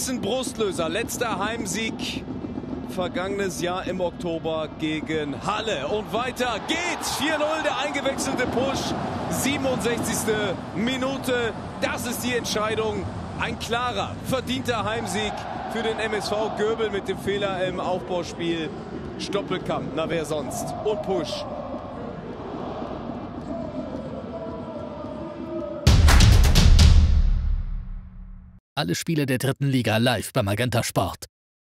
ist ein Brustlöser. Letzter Heimsieg vergangenes Jahr im Oktober gegen Halle. Und weiter geht's. 4-0, der eingewechselte Pusch. 67. Minute. Das ist die Entscheidung. Ein klarer, verdienter Heimsieg für den MSV. Göbel mit dem Fehler im Aufbauspiel. Stoppelkamp, na wer sonst? Und Pusch. Alle Spiele der dritten Liga live bei Magenta Sport.